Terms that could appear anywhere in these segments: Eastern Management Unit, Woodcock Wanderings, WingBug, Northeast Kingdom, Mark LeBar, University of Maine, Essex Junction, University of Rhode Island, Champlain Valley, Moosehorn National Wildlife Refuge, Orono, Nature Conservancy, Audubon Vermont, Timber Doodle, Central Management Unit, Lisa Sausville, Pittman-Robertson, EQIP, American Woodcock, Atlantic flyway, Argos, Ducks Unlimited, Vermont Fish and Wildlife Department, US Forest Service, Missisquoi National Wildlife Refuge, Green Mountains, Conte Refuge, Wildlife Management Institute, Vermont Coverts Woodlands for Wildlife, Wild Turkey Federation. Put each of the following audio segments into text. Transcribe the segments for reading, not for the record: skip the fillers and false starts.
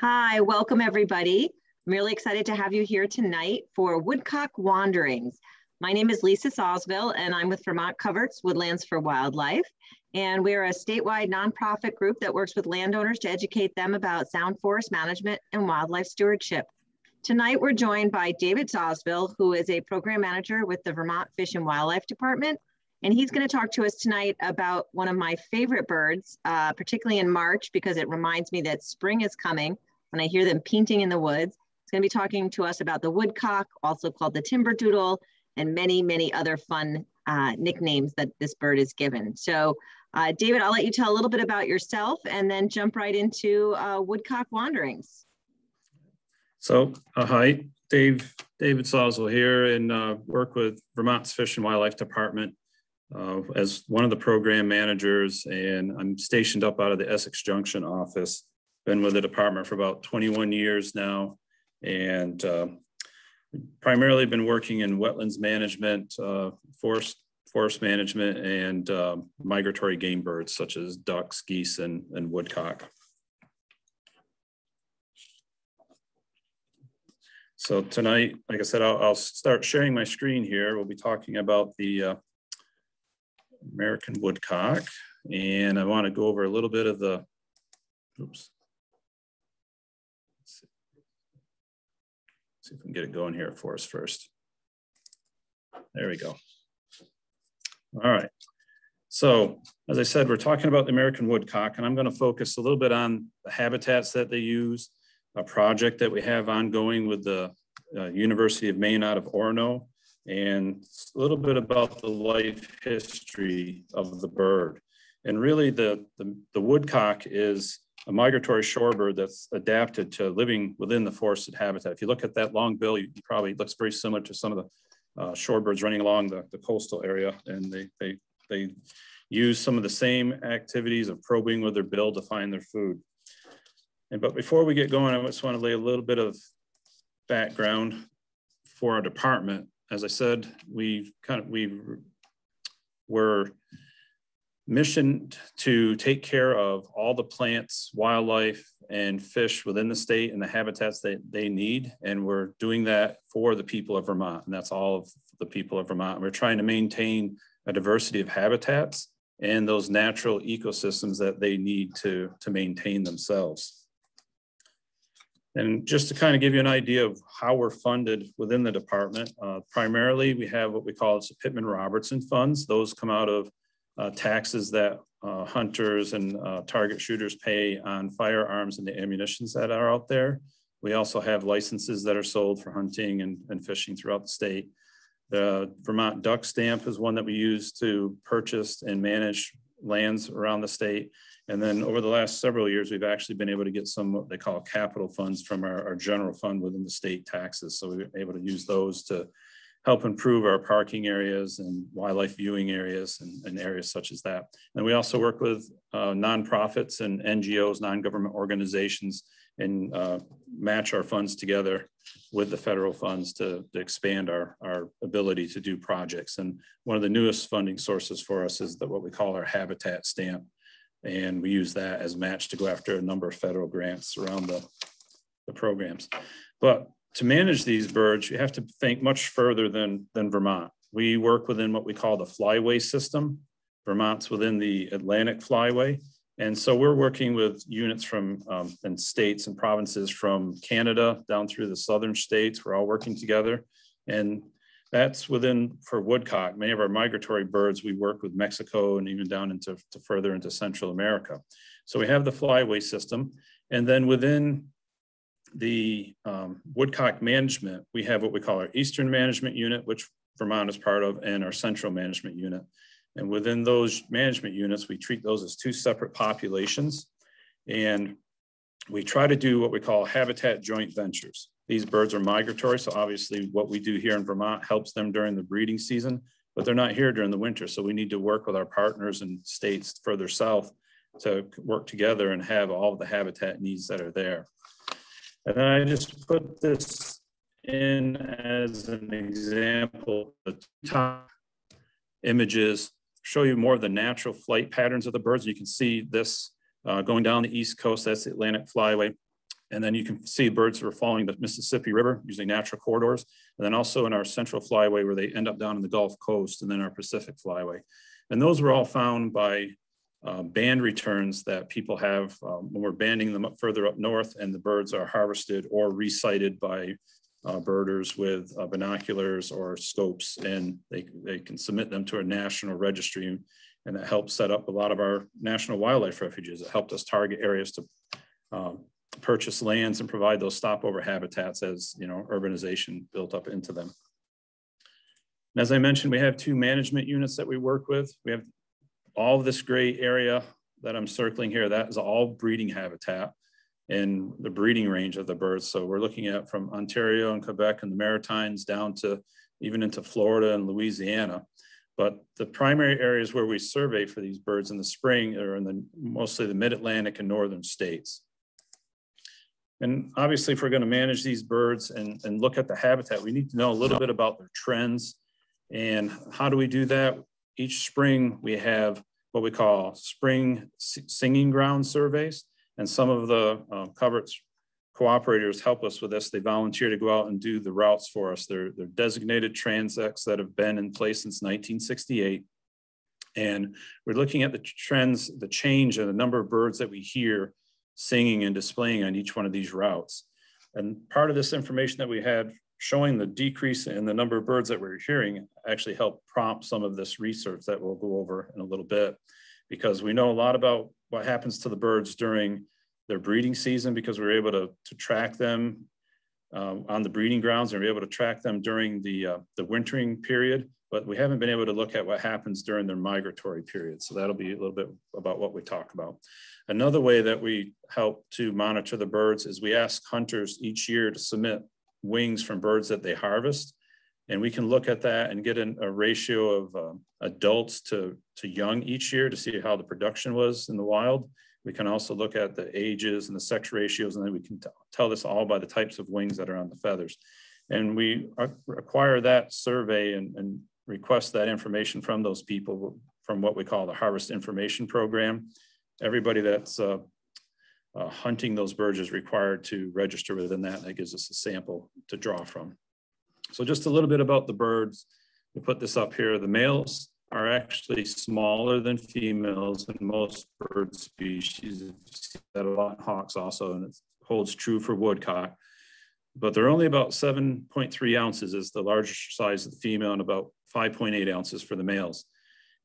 Hi, welcome everybody. I'm really excited to have you here tonight for Woodcock Wanderings. My name is Lisa Sausville and I'm with Vermont Coverts Woodlands for Wildlife. And we're a statewide nonprofit group that works with landowners to educate them about sound forest management and wildlife stewardship. Tonight, we're joined by David Sausville, who is a program manager with the Vermont Fish and Wildlife Department. And he's going to talk to us tonight about one of my favorite birds, particularly in March, because it reminds me that spring is coming when I hear them painting in the woods. He's going to be talking to us about the woodcock, also called the timberdoodle, and many, many other fun nicknames that this bird is given. So, David, I'll let you tell a little bit about yourself and then jump right into Woodcock Wanderings. So, hi, David Sausville here, and work with Vermont's Fish and Wildlife Department as one of the program managers, and I'm stationed up out of the Essex Junction office. Been with the department for about 21 years now, and primarily been working in wetlands management, forest management, and migratory game birds such as ducks, geese, and woodcock. So tonight, like I said, I'll start sharing my screen here. We'll be talking about the American woodcock, and I want to go over a little bit of the, oops. Let's see if we can get it going here for us first. There we go. All right. So as I said, we're talking about the American woodcock, and I'm going to focus a little bit on the habitats that they use, a project that we have ongoing with the University of Maine out of Orono, and a little bit about the life history of the bird. And really the woodcock is a migratory shorebird that's adapted to living within the forested habitat. If you look at that long bill, you probably, it looks very similar to some of the shorebirds running along the coastal area. And they use some of the same activities of probing with their bill to find their food. And, but before we get going, I just want to lay a little bit of background for our department. As I said, we were missioned to take care of all the plants, wildlife, and fish within the state and the habitats that they need. And we're doing that for the people of Vermont. And that's all of the people of Vermont. We're trying to maintain a diversity of habitats and those natural ecosystems that they need to maintain themselves. And just to kind of give you an idea of how we're funded within the department, primarily we have what we call the Pittman-Robertson funds. Those come out of taxes that hunters and target shooters pay on firearms and the ammunitions that are out there. We also have licenses that are sold for hunting and fishing throughout the state. The Vermont Duck Stamp is one that we use to purchase and manage lands around the state. And then over the last several years, we've actually been able to get some what they call capital funds from our general fund within the state taxes. So we were able to use those to help improve our parking areas and wildlife viewing areas and areas such as that. And we also work with nonprofits and NGOs, non-government organizations, and match our funds together with the federal funds to expand our ability to do projects. And one of the newest funding sources for us is what we call our habitat stamp. And we use that as match to go after a number of federal grants around the programs. But to manage these birds, you have to think much further than Vermont. We work within what we call the flyway system. Vermont's within the Atlantic flyway. And so we're working with units from and states and provinces from Canada down through the southern states. We're all working together. And that's within, for woodcock, many of our migratory birds, we work with Mexico and even down into further into Central America. So we have the flyway system. And then within the woodcock management, we have what we call our Eastern Management Unit, which Vermont is part of, and our Central Management Unit. And within those management units, we treat those as two separate populations. And we try to do what we call habitat joint ventures. These birds are migratory, so obviously what we do here in Vermont helps them during the breeding season, but they're not here during the winter. So we need to work with our partners and states further south to work together and have all of the habitat needs that are there. And then I just put this in as an example, the top images show you more of the natural flight patterns of the birds. You can see this going down the East Coast, that's the Atlantic flyway. And then you can see birds that are following the Mississippi River, usually natural corridors. And then also in our Central Flyway, where they end up down in the Gulf Coast, and then our Pacific Flyway. And those were all found by band returns that people have when we're banding them up further up north, and the birds are harvested or resighted by birders with binoculars or scopes, and they can submit them to a national registry. And that helped set up a lot of our national wildlife refuges. It helped us target areas to purchase lands and provide those stopover habitats as, you know, urbanization built up into them. And as I mentioned, we have two management units that we work with. We have all of this gray area that I'm circling here. That is all breeding habitat and the breeding range of the birds. So we're looking at from Ontario and Quebec and the Maritimes down to even into Florida and Louisiana. But the primary areas where we survey for these birds in the spring are in the mostly the mid-Atlantic and northern states. And obviously, if we're going to manage these birds and look at the habitat, we need to know a little bit about their trends. And how do we do that? Each spring, we have what we call spring singing ground surveys. And some of the coverts cooperators help us with this. They volunteer to go out and do the routes for us. They're designated transects that have been in place since 1968. And we're looking at the trends, the change in the number of birds that we hear singing and displaying on each one of these routes. And part of this information that we had showing the decrease in the number of birds that we're hearing actually helped prompt some of this research that we'll go over in a little bit, because we know a lot about what happens to the birds during their breeding season, because we were able to track them on the breeding grounds, and we were able to track them during the wintering period, but we haven't been able to look at what happens during their migratory period. So that'll be a little bit about what we talk about. Another way that we help to monitor the birds is we ask hunters each year to submit wings from birds that they harvest. And we can look at that and get a ratio of adults to young each year to see how the production was in the wild. We can also look at the ages and the sex ratios, and then we can tell this all by the types of wings that are on the feathers. And we acquire that survey and request that information from those people from what we call the Harvest Information Program. Everybody that's hunting those birds is required to register within that. That gives us a sample to draw from. So just a little bit about the birds. We put this up here. The males are actually smaller than females in most bird species. You see that a lot in hawks also, and it holds true for woodcock. But they're only about 7.3 ounces is the largest size of the female, and about 5.8 ounces for the males.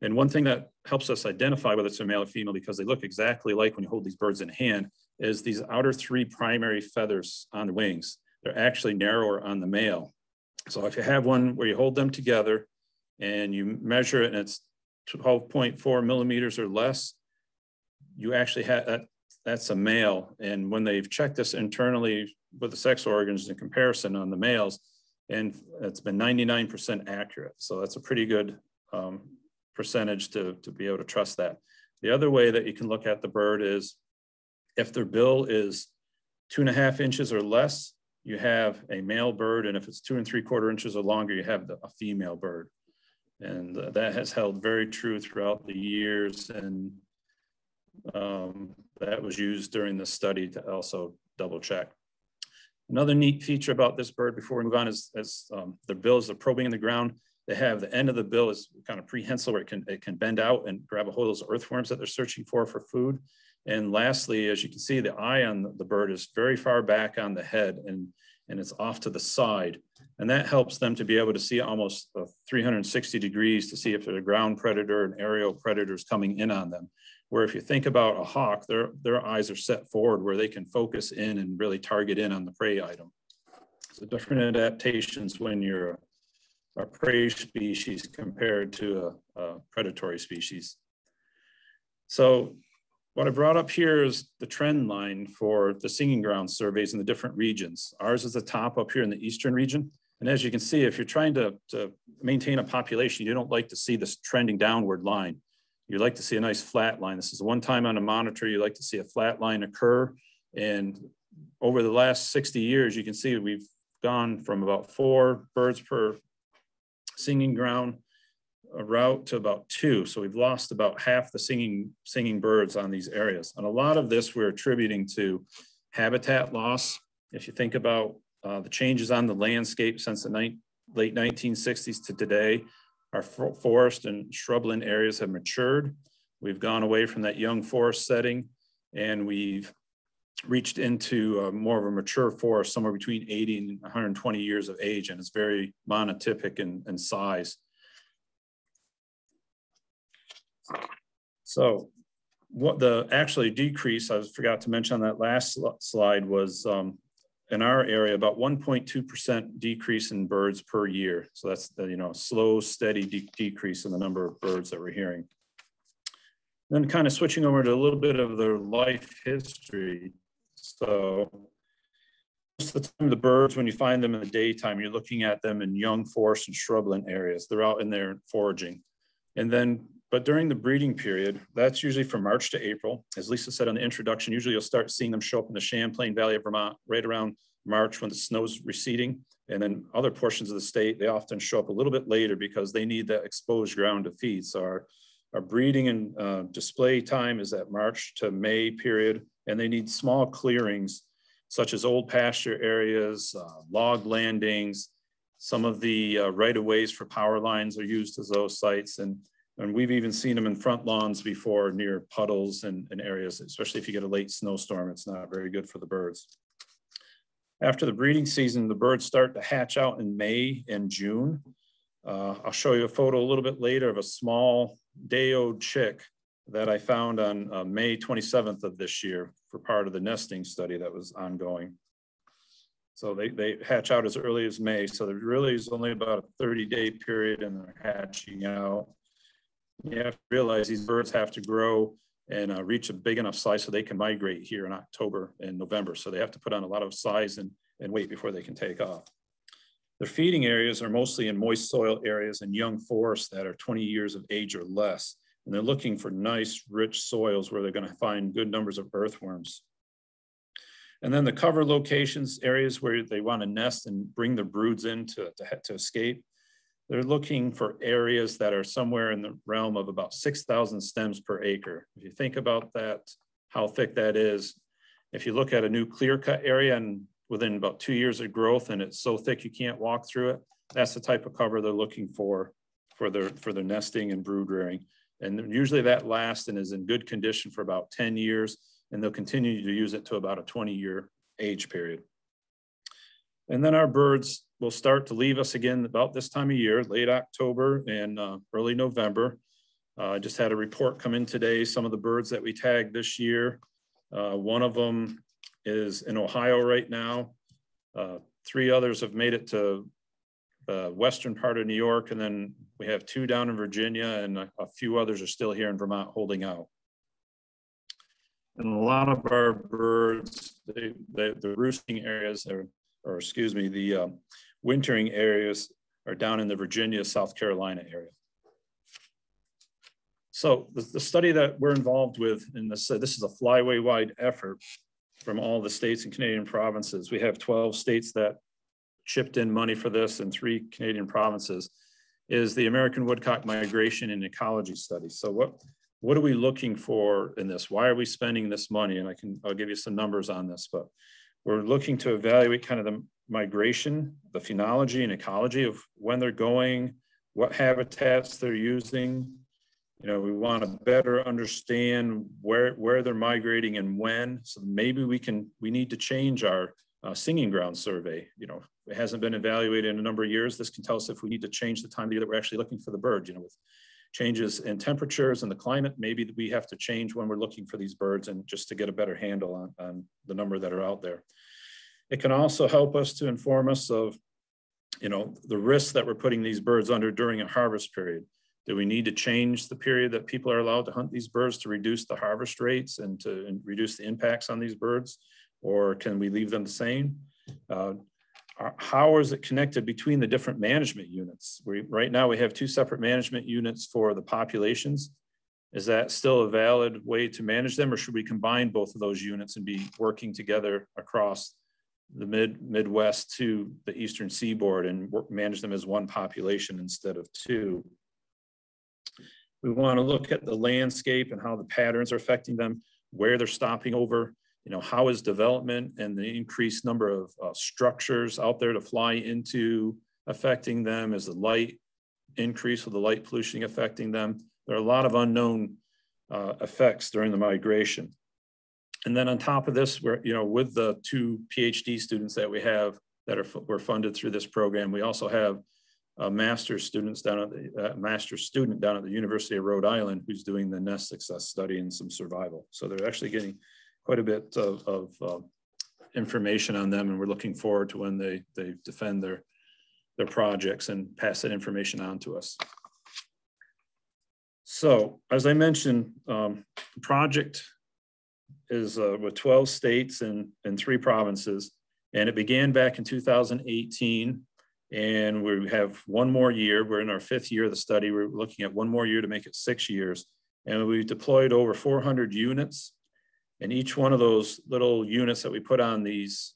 And one thing that helps us identify whether it's a male or female, because they look exactly like when you hold these birds in hand, is these outer three primary feathers on the wings. They're actually narrower on the male. So if you have one where you hold them together and you measure it and it's 12.4 millimeters or less, you actually have, that's a male. And when they've checked this internally with the sex organs in comparison on the males, and it's been 99% accurate. So that's a pretty good percentage to be able to trust that. The other way that you can look at the bird is if their bill is 2.5 inches or less, you have a male bird. And if it's 2 3/4 inches or longer, you have a female bird. And that has held very true throughout the years. And that was used during the study to also double check. Another neat feature about this bird before we move on is their bills are probing in the ground. They have the end of the bill is kind of prehensile, where it can bend out and grab a hold of those earthworms that they're searching for food. And lastly, as you can see, the eye on the bird is very far back on the head, and it's off to the side. And that helps them to be able to see almost 360 degrees to see if they're a ground predator and aerial predators coming in on them. Where if you think about a hawk, their eyes are set forward where they can focus in and really target in on the prey item. So different adaptations when you're a prey species compared to a predatory species. So what I brought up here is the trend line for the singing ground surveys in the different regions. Ours is the top up here in the eastern region. And as you can see, if you're trying to maintain a population, you don't like to see this trending downward line. You like to see a nice flat line. This is one time on a monitor, you like to see a flat line occur. And over the last 60 years, you can see we've gone from about 4 birds per singing ground route to about 2. So we've lost about half the singing birds on these areas. And a lot of this we're attributing to habitat loss. If you think about the changes on the landscape since the late 1960s to today, our forest and shrubland areas have matured. We've gone away from that young forest setting, and we've reached into more of a mature forest, somewhere between 80 and 120 years of age, and it's very monotypic in size. So what the actually decrease, I forgot to mention on that last slide, was in our area about 1.2% decrease in birds per year. So that's the, you know, slow, steady decrease in the number of birds that we're hearing. Then kind of switching over to a little bit of their life history. So most of the time the birds, when you find them in the daytime, you're looking at them in young forest and shrubland areas. They're out in there foraging. And then, but during the breeding period, that's usually from March to April. As Lisa said on the introduction, usually you'll start seeing them show up in the Champlain Valley of Vermont right around March when the snow's receding. And then other portions of the state, they often show up a little bit later because they need that exposed ground to feed. So our breeding and display time is that March to May period, and they need small clearings such as old pasture areas, log landings. Some of the right-of-ways for power lines are used as those sites, and we've even seen them in front lawns before near puddles and areas, especially if you get a late snowstorm. It's not very good for the birds. After the breeding season, the birds start to hatch out in May and June. I'll show you a photo a little bit later of a small day-old chick that I found on May 27th of this year for part of the nesting study that was ongoing. So they hatch out as early as May. So there really is only about a 30-day period and they're hatching out. You have to realize these birds have to grow and reach a big enough size so they can migrate here in October and November. So they have to put on a lot of size and weight before they can take off. Their feeding areas are mostly in moist soil areas and young forests that are 20 years of age or less. And they're looking for nice, rich soils where they're going to find good numbers of earthworms. And then the cover locations, areas where they want to nest and bring the broods in to escape. They're looking for areas that are somewhere in the realm of about 6,000 stems per acre. If you think about that, how thick that is. If you look at a new clear-cut area and within about 2 years of growth and it's so thick you can't walk through it, that's the type of cover they're looking for their nesting and brood rearing. And usually that lasts and is in good condition for about 10 years, and they'll continue to use it to about a 20-year age period. And then our birds will start to leave us again about this time of year, late October and early November. I just had a report come in today, some of the birds that we tagged this year. One of them is in Ohio right now. Three others have made it to the western part of New York, and then we have two down in Virginia, and a few others are still here in Vermont holding out. And a lot of our birds, the roosting areas, the wintering areas are down in the Virginia, South Carolina area. So the study that we're involved with in this is a flyway-wide effort from all the states and Canadian provinces. We have 12 states that chipped in money for this and 3 Canadian provinces, is the American Woodcock Migration and Ecology Study. So what are we looking for in this? Why are we spending this money? And I'll give you some numbers on this, but we're looking to evaluate kind of the migration, the phenology and ecology of when they're going, what habitats they're using. You know, we want to better understand where they're migrating and when. So maybe we need to change our singing ground survey. You know, it hasn't been evaluated in a number of years. This can tell us if we need to change the time of year that we're actually looking for the bird. You know, with changes in temperatures and the climate, maybe we have to change when we're looking for these birds, and just to get a better handle on the number that are out there. It can also help us to inform us of, you know, the risks that we're putting these birds under during a harvest period. Do we need to change the period that people are allowed to hunt these birds to reduce the harvest rates and to reduce the impacts on these birds? Or can we leave them the same? How is it connected between the different management units? Right now we have 2 separate management units for the populations. Is that still a valid way to manage them, or should we combine both of those units and be working together across the Midwest to the Eastern Seaboard and manage them as one population instead of 2? We want to look at the landscape and how the patterns are affecting them, where they're stopping over, you know, how is development and the increased number of structures out there to fly into affecting them? Is the light increase with the light pollution affecting them? There are a lot of unknown effects during the migration. And then on top of this, we're, you know, with the two PhD students that we have that are were funded through this program, we also have a master's students down at the master's student down at the University of Rhode Island who's doing the nest success study and some survival. So they're actually getting quite a bit of information on them, and we're looking forward to when they defend their projects and pass that information on to us. So as I mentioned, the project is with 12 states and 3 provinces, and it began back in 2018. And we have one more year. We're in our 5th year of the study. We're looking at one more year to make it 6 years. And we've deployed over 400 units. And each one of those little units that we put on these,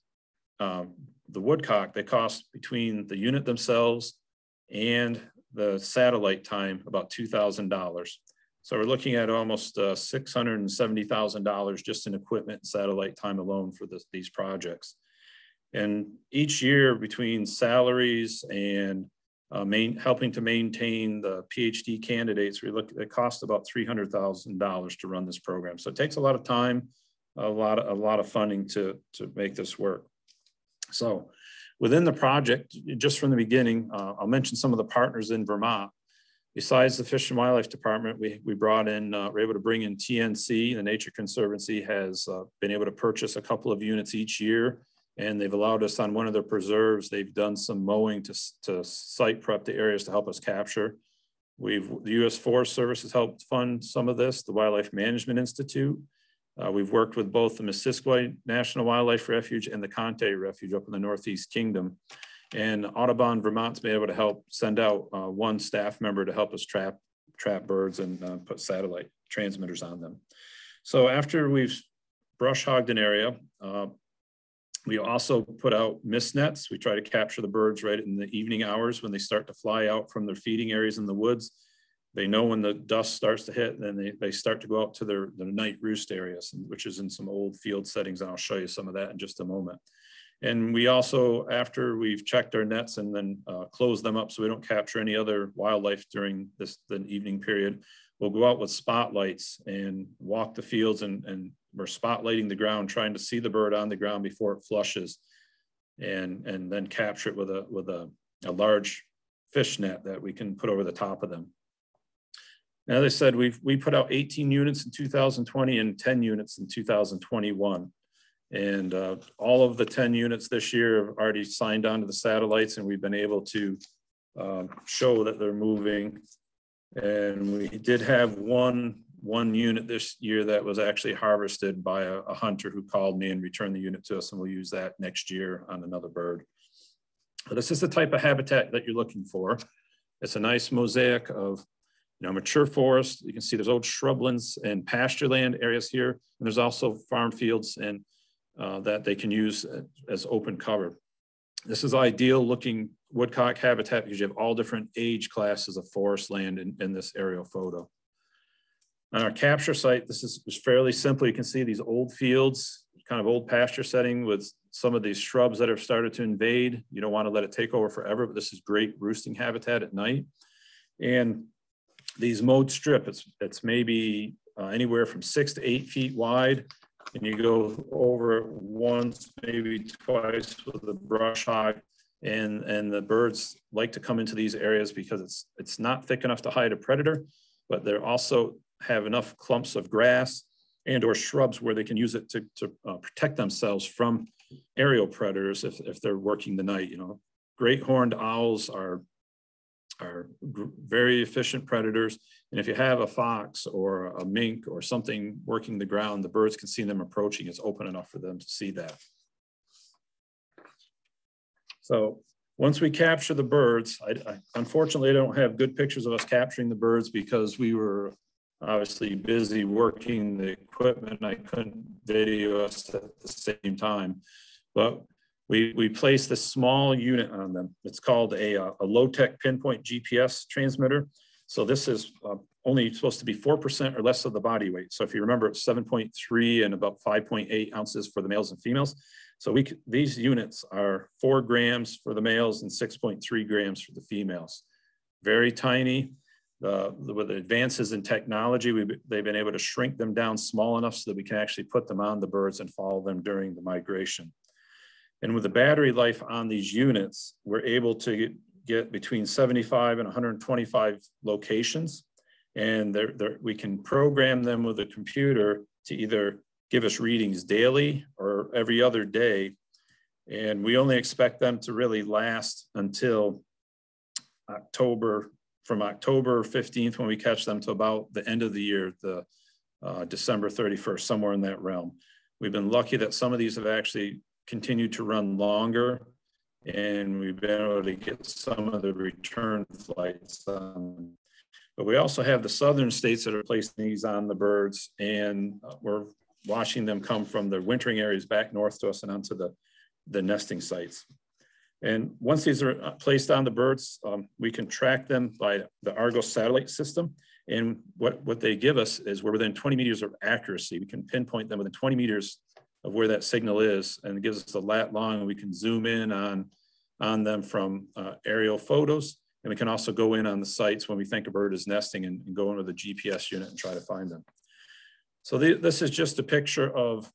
the woodcock, they cost between the unit themselves and the satellite time about $2,000. So we're looking at almost $670,000 just in equipment and satellite time alone for these projects. And each year between salaries and helping to maintain the PhD candidates, we look, it costs about $300,000 to run this program. So it takes a lot of time, a lot of funding to make this work. So within the project, just from the beginning, I'll mention some of the partners in Vermont. Besides the Fish and Wildlife Department, we brought in, we're able to bring in TNC. The Nature Conservancy has been able to purchase a couple of units each year, and they've allowed us on one of their preserves. They've done some mowing to site prep the areas to help us capture. The US Forest Service has helped fund some of this, the Wildlife Management Institute. We've worked with both the Missisquoi National Wildlife Refuge and the Conte Refuge up in the Northeast Kingdom. And Audubon Vermont's been able to help send out one staff member to help us trap birds and put satellite transmitters on them. So after we've brush hogged an area, we also put out mist nets. We try to capture the birds right in the evening hours when they start to fly out from their feeding areas in the woods. They know when the dust starts to hit, and then they start to go out to their night roost areas, which is in some old field settings. And I'll show you some of that in just a moment. And we also, after we've checked our nets and then closed them up so we don't capture any other wildlife during the evening period, we'll go out with spotlights and walk the fields, and we're spotlighting the ground, trying to see the bird on the ground before it flushes, and then capture it with a large fish net that we can put over the top of them. And as I said, we put out 18 units in 2020 and 10 units in 2021. And all of the 10 units this year have already signed on to the satellites, and we've been able to show that they're moving. And we did have one unit this year that was actually harvested by a hunter who called me and returned the unit to us, and we'll use that next year on another bird. But this is the type of habitat that you're looking for. It's a nice mosaic of, you know, mature forest. You can see there's old shrublands and pasture land areas here, and there's also farm fields and that they can use as open cover. This is ideal looking woodcock habitat because you have all different age classes of forest land in this aerial photo. On our capture site, this is fairly simple. You can see these old fields, kind of old pasture setting with some of these shrubs that have started to invade. You don't want to let it take over forever, but this is great roosting habitat at night. And these mowed strip, it's maybe anywhere from 6 to 8 feet wide. And you go over it once, maybe twice with a brush hog. And the birds like to come into these areas because it's not thick enough to hide a predator, but they're also have enough clumps of grass and or shrubs where they can use it to protect themselves from aerial predators if they're working the night. You know, great horned owls are very efficient predators. And if you have a fox or a mink or something working the ground, the birds can see them approaching. It's open enough for them to see that. So once we capture the birds, I unfortunately I don't have good pictures of us capturing the birds because we were obviously busy working the equipment. I couldn't video us at the same time, but we placed a small unit on them. It's called a low-tech pinpoint GPS transmitter. So this is only supposed to be 4% or less of the body weight. So if you remember, it's 7.3 and about 5.8 ounces for the males and females. So these units are 4 grams for the males and 6.3 grams for the females. Very tiny. With the advances in technology, they've been able to shrink them down small enough so that we can actually put them on the birds and follow them during the migration. And with the battery life on these units, we're able to get between 75 and 125 locations. And we can program them with a computer to either give us readings daily or every other day. And we only expect them to really last until October, from October 15th when we catch them to about the end of the year, the December 31st, somewhere in that realm. We've been lucky that some of these have actually continued to run longer, and we've been able to get some of the return flights. But we also have the southern states that are placing these on the birds, and we're watching them come from their wintering areas back north to us and onto the nesting sites. And once these are placed on the birds, we can track them by the Argos satellite system. And what they give us is we're within 20 meters of accuracy. We can pinpoint them within 20 meters of where that signal is, and it gives us a lat long, and we can zoom in on them from aerial photos. And we can also go in on the sites when we think a bird is nesting and go in with a GPS unit and try to find them. So this is just a picture of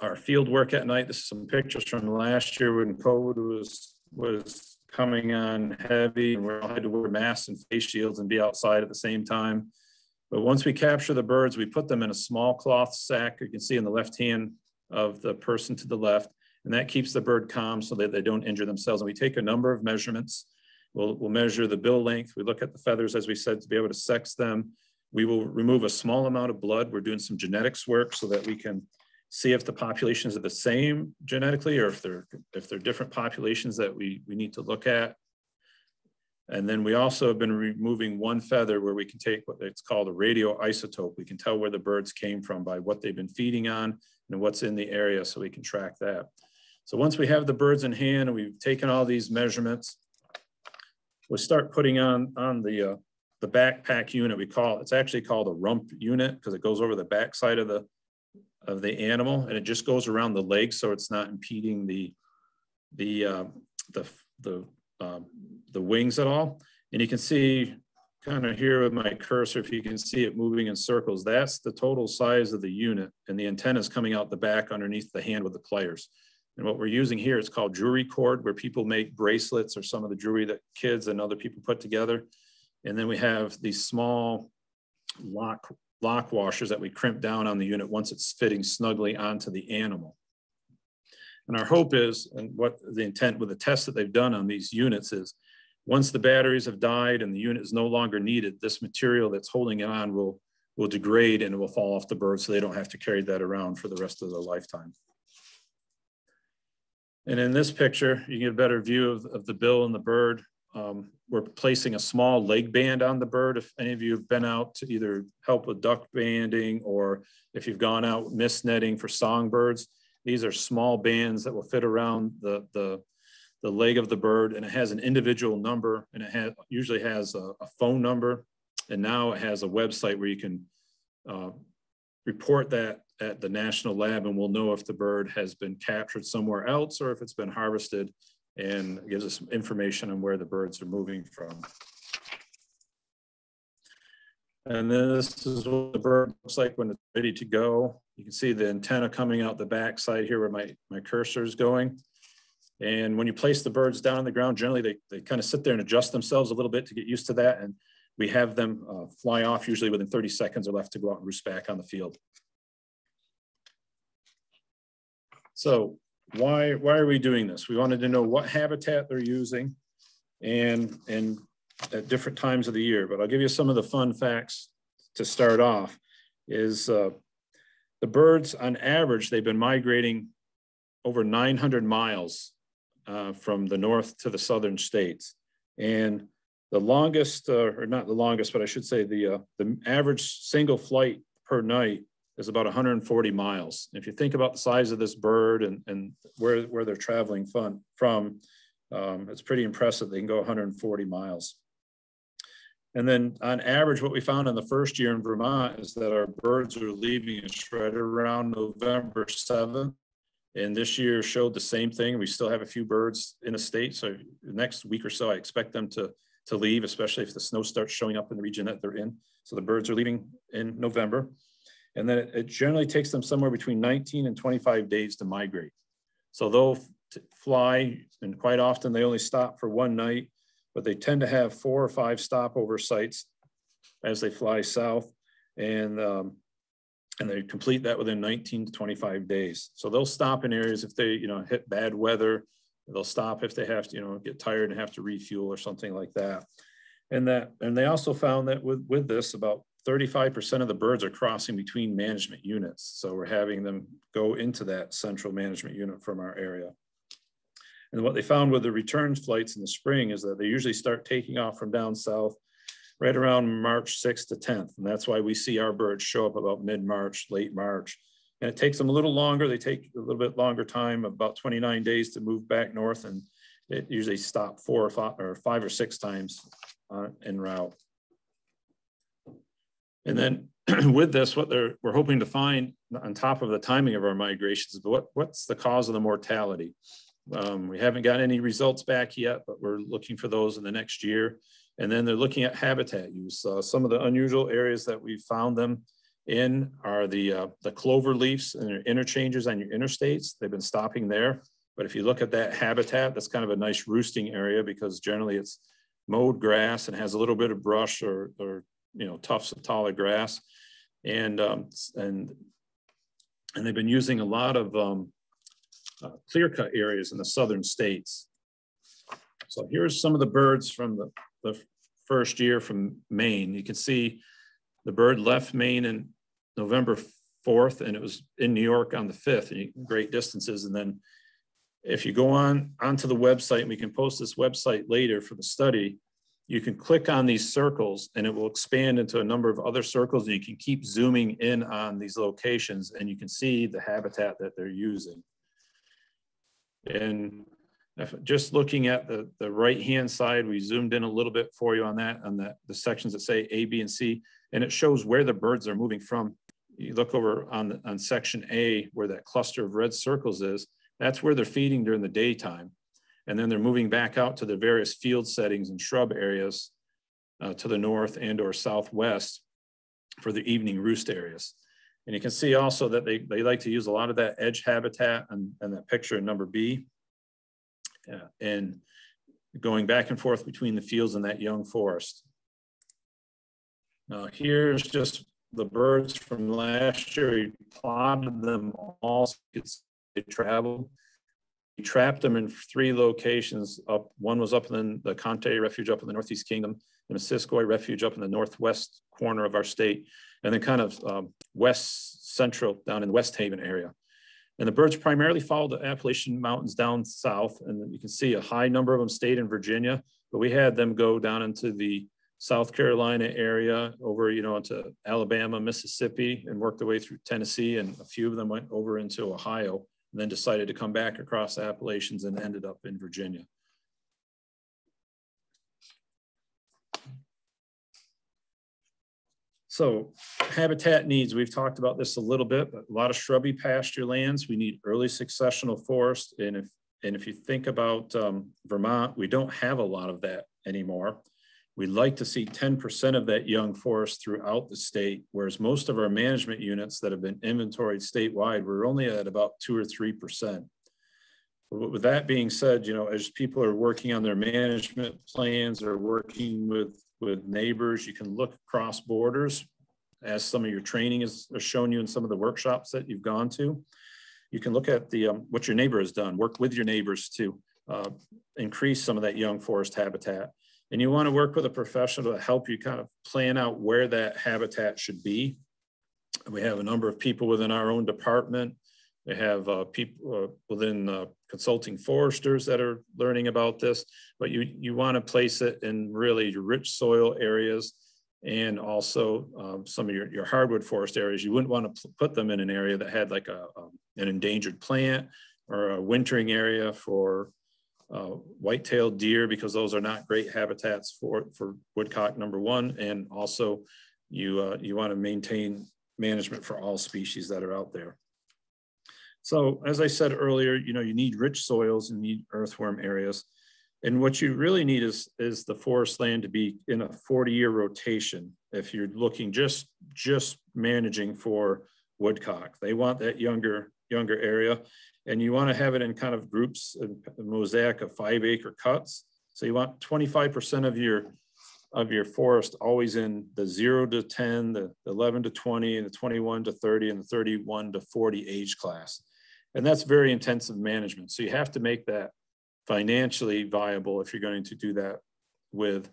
our field work at night. This is some pictures from last year when COVID was coming on heavy and we all had to wear masks and face shields and be outside at the same time. But once we capture the birds, we put them in a small cloth sack. You can see in the left hand of the person to the left, and that keeps the bird calm so that they don't injure themselves. And we take a number of measurements. We'll measure the bill length. We look at the feathers, as we said, to be able to sex them. We will remove a small amount of blood. We're doing some genetics work so that we can see if the populations are the same genetically or if they're different populations that we need to look at. And then we also have been removing one feather where we can take what it's called a radioisotope. We can tell where the birds came from by what they've been feeding on and what's in the area, so we can track that. So once we have the birds in hand and we've taken all these measurements, we'll start putting on the backpack unit. It's actually called a rump unit because it goes over the backside of the animal, and it just goes around the leg, so it's not impeding the wings at all. And you can see kind of here with my cursor, if you can see it moving in circles, that's the total size of the unit, and the antenna is coming out the back underneath the hand with the pliers. And what we're using here is called jewelry cord, where people make bracelets or some of the jewelry that kids and other people put together. And then we have these small lock washers that we crimp down on the unit once it's fitting snugly onto the animal. And our hope is, and what the intent with the tests that they've done on these units is, once the batteries have died and the unit is no longer needed, this material that's holding it on will degrade and it will fall off the bird, so they don't have to carry that around for the rest of their lifetime. And in this picture, you get a better view of the bill and the bird. We're placing a small leg band on the bird. If any of you have been out to either help with duck banding, or if you've gone out mist netting for songbirds, these are small bands that will fit around the leg of the bird, and it has an individual number, and it usually has a phone number, and now it has a website where you can report that at the national lab, and we'll know if the bird has been captured somewhere else or if it's been harvested, and it gives us some information on where the birds are moving from. And then this is what the bird looks like when it's ready to go. You can see the antenna coming out the back side here where my cursor is going. And when you place the birds down on the ground, generally they kind of sit there and adjust themselves a little bit to get used to that. And we have them fly off usually within 30 seconds or left to go out and roost back on the field. So why are we doing this? We wanted to know what habitat they're using and at different times of the year. But I'll give you some of the fun facts to start off is the birds, on average, they've been migrating over 900 miles from the north to the southern states. And the longest, or not the longest, but I should say the average single flight per night is about 140 miles. If you think about the size of this bird and where they're traveling from, it's pretty impressive. They can go 140 miles. And then on average, what we found in the first year in Vermont is that our birds are leaving us right around November 7th. And this year showed the same thing. We still have a few birds in a state. So the next week or so, I expect them to leave, especially if the snow starts showing up in the region that they're in. So the birds are leaving in November. And then it generally takes them somewhere between 19 and 25 days to migrate. So they'll fly, and quite often they only stop for one night, but they tend to have 4 or 5 stopover sites as they fly south, and they complete that within 19 to 25 days. So they'll stop in areas if they, hit bad weather. They'll stop if they have to, get tired and have to refuel or something like that. And they also found that with this, about 35% of the birds are crossing between management units. So we're having them go into that central management unit from our area. And what they found with the return flights in the spring is that they usually start taking off from down south right around March 6th to 10th. And that's why we see our birds show up about mid-March, late March. And it takes them a little longer. They take a little bit longer time, about 29 days to move back north. And it usually stops 4 or 5 or 6 times en route. And then with this, what we're hoping to find on top of the timing of our migrations, but what's the cause of the mortality? We haven't got any results back yet, but we're looking for those in the next year. And then they're looking at habitat use. Some of the unusual areas that we found them in are the clover leaves and their interchanges on your interstates. They've been stopping there. But if you look at that habitat, that's kind of a nice roosting area because generally it's mowed grass and has a little bit of brush or tufts of taller grass. And they've been using a lot of clear-cut areas in the southern states. So here's some of the birds from the first year from Maine. You can see the bird left Maine in November 4th, and it was in New York on the 5th, and great distances. And then if you go onto the website, and we can post this website later for the study, you can click on these circles, and it will expand into a number of other circles, and you can keep zooming in on these locations, and you can see the habitat that they're using. And just looking at the right-hand side, we zoomed in a little bit for you on that, on the sections that say A, B, and C, and it shows where the birds are moving from. You look over on section A, where that cluster of red circles is, that's where they're feeding during the daytime. And then they're moving back out to the various field settings and shrub areas to the north and or southwest for the evening roost areas. And you can see also that they like to use a lot of that edge habitat and that picture in number B. And going back and forth between the fields and that young forest. Now here's just the birds from last year. We plotted them all so you could see they traveled. We trapped them in 3 locations. One was up in the Conte Refuge up in the Northeast Kingdom, the Missisquoi Refuge up in the northwest corner of our state, and then kind of west central down in the West Haven area. And the birds primarily follow the Appalachian Mountains down south. And you can see a high number of them stayed in Virginia, but we had them go down into the South Carolina area over, into Alabama, Mississippi, and worked their way through Tennessee. And a few of them went over into Ohio and then decided to come back across the Appalachians and ended up in Virginia. So habitat needs, we've talked about this a little bit, but a lot of shrubby pasture lands. We need early successional forest. And if you think about Vermont, we don't have a lot of that anymore. We'd like to see 10% of that young forest throughout the state, whereas most of our management units that have been inventoried statewide, we're only at about 2 or 3%. With that being said, as people are working on their management plans or working with neighbors, you can look across borders, as some of your training has shown you in some of the workshops that you've gone to. You can look at what your neighbor has done, work with your neighbors to increase some of that young forest habitat. And you want to work with a professional to help you kind of plan out where that habitat should be. We have a number of people within our own department. They have people within consulting foresters that are learning about this, but you want to place it in really rich soil areas and also some of your hardwood forest areas. You wouldn't want to put them in an area that had like an endangered plant or a wintering area for white-tailed deer, because those are not great habitats for woodcock, number one, and also you, you want to maintain management for all species that are out there. So as I said earlier, you know, you need rich soils and you need earthworm areas. And what you really need is the forest land to be in a 40-year rotation if you're looking just managing for woodcock. They want that younger area, and you want to have it in kind of groups, a mosaic of 5-acre cuts. So you want 25% of your forest always in the 0 to 10, the 11 to 20, and the 21 to 30, and the 31 to 40 age class. And that's very intensive management. So you have to make that financially viable if you're going to do that with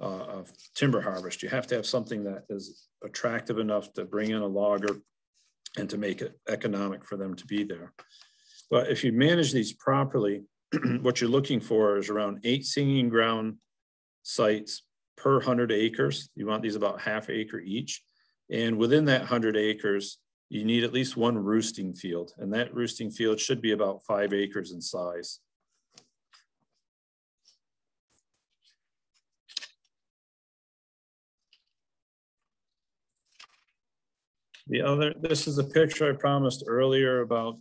a timber harvest. You have to have something that is attractive enough to bring in a logger and to make it economic for them to be there. But if you manage these properly, what you're looking for is around 8 singing ground sites per 100 acres. You want these about ½ acre each. And within that 100 acres, you need at least one roosting field. And that roosting field should be about 5 acres in size. The other, this is a picture I promised earlier about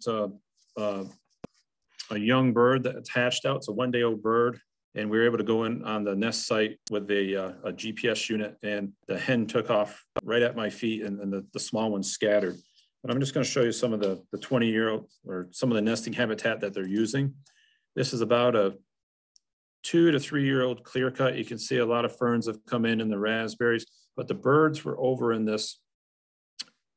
a young bird that's hatched out. It's a 1-day-old bird. And we were able to go in on the nest site with a GPS unit, and the hen took off right at my feet, and the small ones scattered. And I'm just going to show you some of the 20-year-old or some of the nesting habitat that they're using. This is about a 2- to 3-year-old clear cut. You can see a lot of ferns have come in the raspberries, but the birds were over in this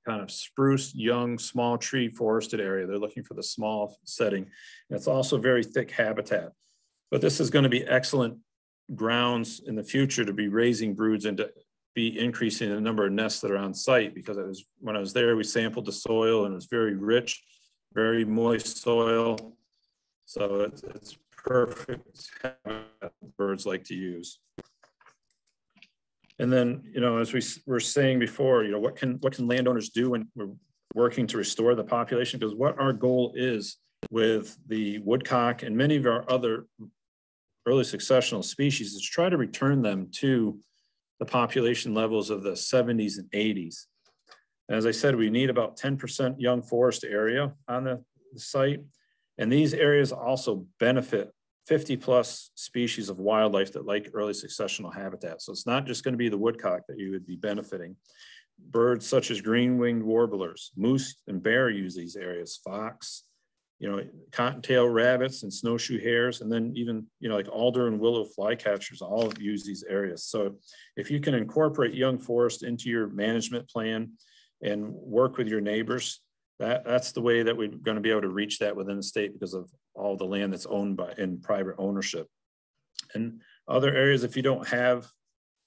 kind of spruce, young, small tree forested area. They're looking for the small setting. And it's also very thick habitat. But this is going to be excellent grounds in the future to be raising broods and to be increasing the number of nests that are on site, because it was, when I was there, we sampled the soil and it was very rich, very moist soil. So it's perfect habitat birds like to use. And then, you know, as we were saying before, you know, what can landowners do when we're working to restore the population? Because what our goal is with the woodcock and many of our other early successional species is try to return them to the population levels of the 70s and 80s. As I said, we need about 10% young forest area on the site. And these areas also benefit 50+ species of wildlife that like early successional habitat. So it's not just going to be the woodcock that you would be benefiting. Birds such as green-winged warblers, moose and bear use these areas, fox, you know, cottontail rabbits and snowshoe hares, and then even, you know, like alder and willow flycatchers all use these areas. So if you can incorporate young forest into your management plan and work with your neighbors, that's the way that we're going to be able to reach that within the state, because of all the land that's owned by in private ownership. And other areas, if you don't have,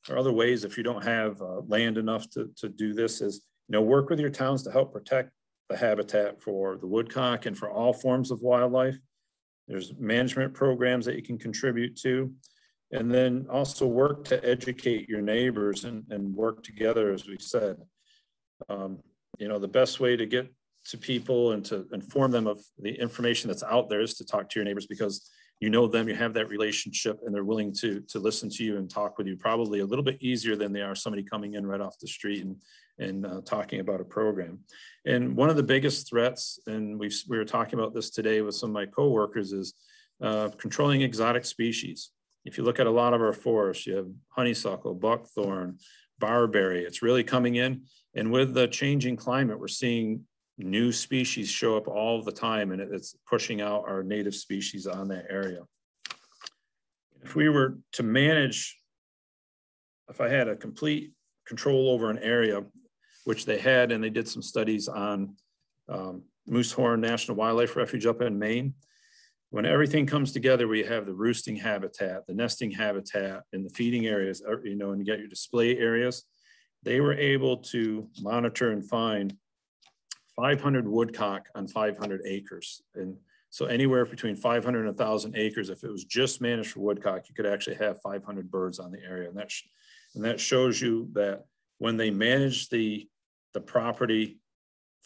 or other ways, if you don't have land enough to do this, is, you know, work with your towns to help protect the habitat for the woodcock and for all forms of wildlife. There's management programs that you can contribute to. And then also work to educate your neighbors and work together, as we said. You know, the best way to get to people and to inform them of the information that's out there is to talk to your neighbors, because you know them, you have that relationship, and they're willing to listen to you and talk with you probably a little bit easier than they are somebody coming in right off the street and talking about a program. And one of the biggest threats, and we were talking about this today with some of my coworkers, is controlling exotic species. If you look at a lot of our forests, you have honeysuckle, buckthorn, barberry. It's really coming in. And with the changing climate, we're seeing new species show up all the time, and it's pushing out our native species on that area. If we were to manage, if I had a complete control over an area, which they had, and they did some studies on Moosehorn National Wildlife Refuge up in Maine. When everything comes together, we have the roosting habitat, the nesting habitat, and the feeding areas, you know, and you get your display areas. They were able to monitor and find 500 woodcock on 500 acres. And so anywhere between 500 and 1,000 acres, if it was just managed for woodcock, you could actually have 500 birds on the area. And that shows you that when they manage the property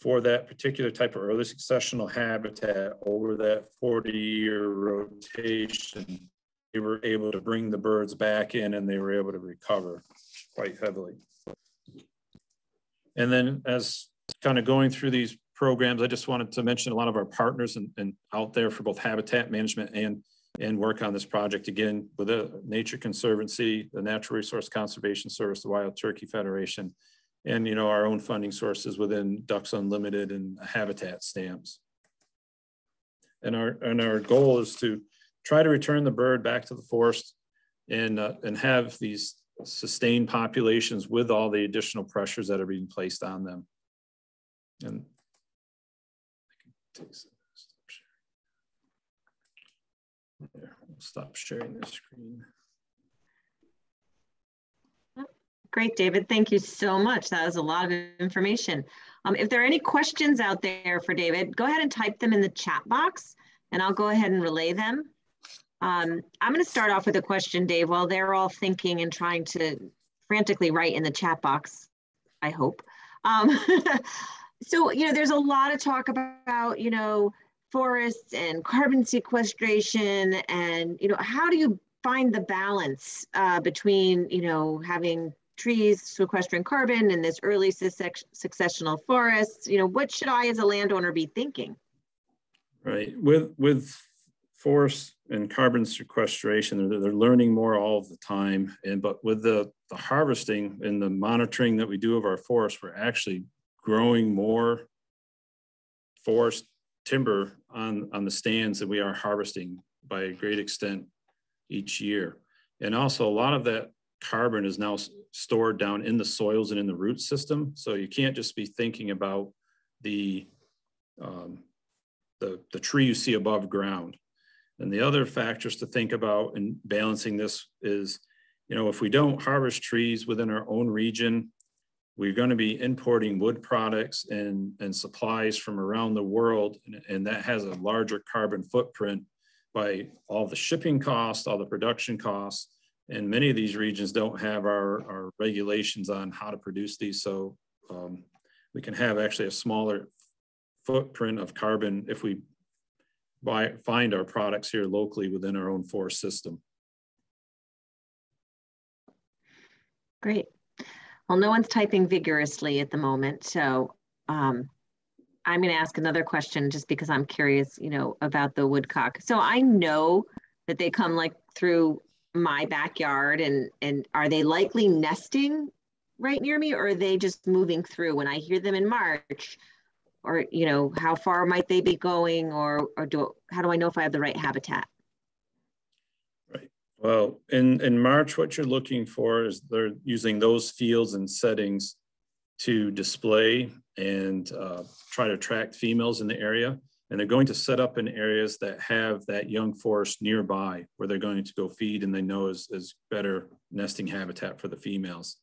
for that particular type of early successional habitat over that 40-year rotation, they were able to bring the birds back in and they were able to recover quite heavily. And then as kind of going through these programs, I just wanted to mention a lot of our partners and out there for both habitat management and work on this project, again, with the Nature Conservancy, the Natural Resource Conservation Service, the Wild Turkey Federation, and you know, our own funding sources within Ducks Unlimited and Habitat Stamps. And our goal is to try to return the bird back to the forest and have these sustained populations with all the additional pressures that are being placed on them. And I can take some, stop sharing the screen. Great, David. Thank you so much. That was a lot of information. If there are any questions out there for David, go ahead and type them in the chat box and I'll go ahead and relay them. I'm going to start off with a question, Dave, while they're all thinking and trying to frantically write in the chat box, I hope. So, you know, there's a lot of talk about, you know, forests and carbon sequestration and, you know, how do you find the balance between, you know, having trees sequestering carbon and this early successional forests? You know, what should I as a landowner be thinking? Right. With forest and carbon sequestration, they're learning more all of the time. But with the harvesting and the monitoring that we do of our forests, we're actually growing more forest timber on the stands that we are harvesting by a great extent each year. And also a lot of that carbon is now stored down in the soils and in the root system. So you can't just be thinking about the tree you see above ground. And the other factors to think about in balancing this is, you know, if we don't harvest trees within our own region, we're going to be importing wood products and supplies from around the world. And that has a larger carbon footprint by all the shipping costs, all the production costs. And many of these regions don't have our regulations on how to produce these. So we can have actually a smaller footprint of carbon if we find our products here locally within our own forest system. Great. Well, no one's typing vigorously at the moment. So I'm going to ask another question just because I'm curious, you know, about the woodcock. So I know that they come like through my backyard and are they likely nesting right near me or are they just moving through when I hear them in March? Or, you know, how far might they be going or how do I know if I have the right habitat? Right. Well, in March, what you're looking for is they're using those fields and settings to display and try to attract females in the area. And they're going to set up in areas that have that young forest nearby where they're going to go feed and they know is better nesting habitat for the females.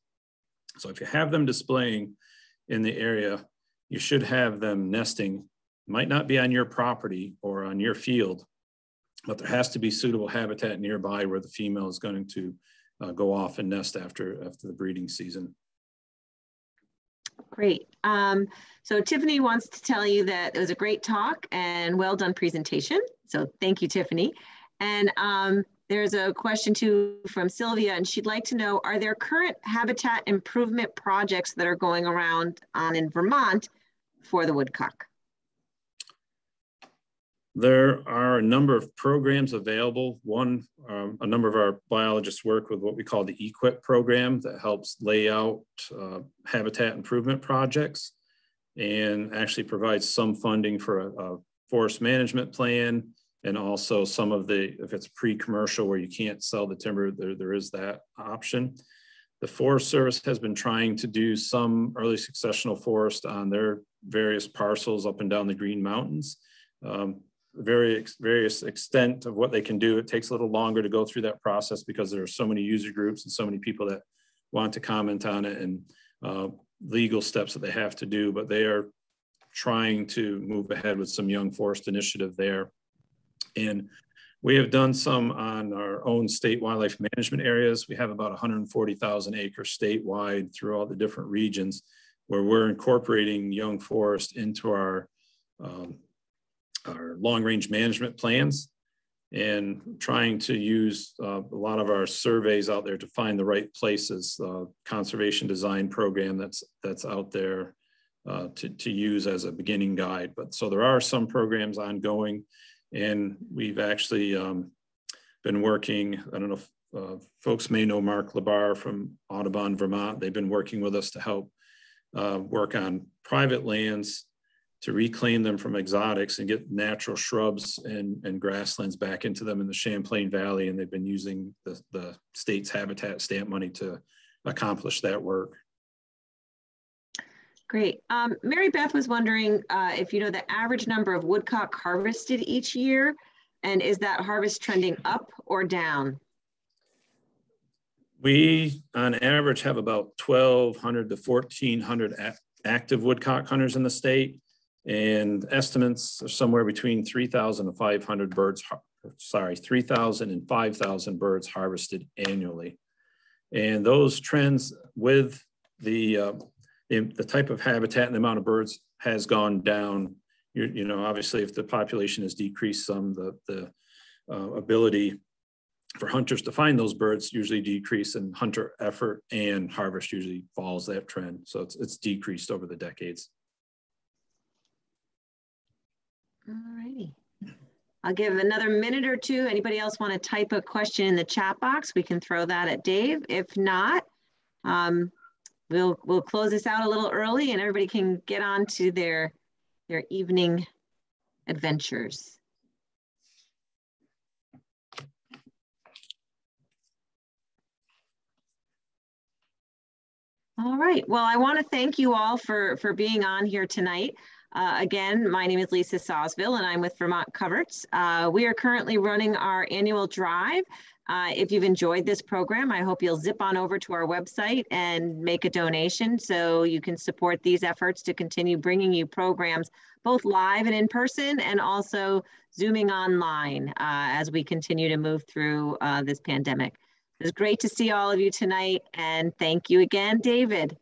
So if you have them displaying in the area, you should have them nesting. Might not be on your property or on your field, but there has to be suitable habitat nearby where the female is going to go off and nest after the breeding season. Great. So Tiffany wants to tell you that it was a great talk and well done presentation. So thank you, Tiffany. And there's a question too from Sylvia, and she'd like to know, are there current habitat improvement projects that are going around on in Vermont for the woodcock? There are a number of programs available. One, a number of our biologists work with what we call the EQIP program that helps lay out habitat improvement projects and actually provides some funding for a forest management plan. And also some of the, if it's pre-commercial where you can't sell the timber, there is that option. The Forest Service has been trying to do some early successional forest on their various parcels up and down the Green Mountains. Various extent of what they can do. It takes a little longer to go through that process because there are so many user groups and so many people that want to comment on it and legal steps that they have to do, but they are trying to move ahead with some young forest initiative there. And we have done some on our own state wildlife management areas. We have about 140,000 acres statewide through all the different regions where we're incorporating young forest into our long-range management plans and trying to use a lot of our surveys out there to find the right places, conservation design program that's out there to use as a beginning guide. But so there are some programs ongoing, and we've actually been working, I don't know if folks may know Mark LeBar from Audubon Vermont. They've been working with us to help work on private lands to reclaim them from exotics and get natural shrubs and grasslands back into them in the Champlain Valley. And they've been using the state's Habitat Stamp money to accomplish that work. Great. Mary Beth was wondering if you know the average number of woodcock harvested each year, and is that harvest trending up or down? We, on average, have about 1,200 to 1,400 active woodcock hunters in the state. And estimates are somewhere between 3,000 and 5,000 birds harvested annually. And those trends with the type of habitat and the amount of birds has gone down. You know, obviously, if the population has decreased some, the ability for hunters to find those birds usually decrease, and hunter effort and harvest usually follows that trend. So it's decreased over the decades. All righty. I'll give another minute or two. Anybody else want to type a question in the chat box? We can throw that at Dave. If not, we'll close this out a little early and everybody can get on to their evening adventures. All right. Well, I want to thank you all for being on here tonight. Again, my name is Lisa Sausville and I'm with Vermont Coverts. We are currently running our annual drive. If you've enjoyed this program, I hope you'll zip on over to our website and make a donation so you can support these efforts to continue bringing you programs both live and in person, and also Zooming online as we continue to move through this pandemic. It was great to see all of you tonight, and thank you again, David.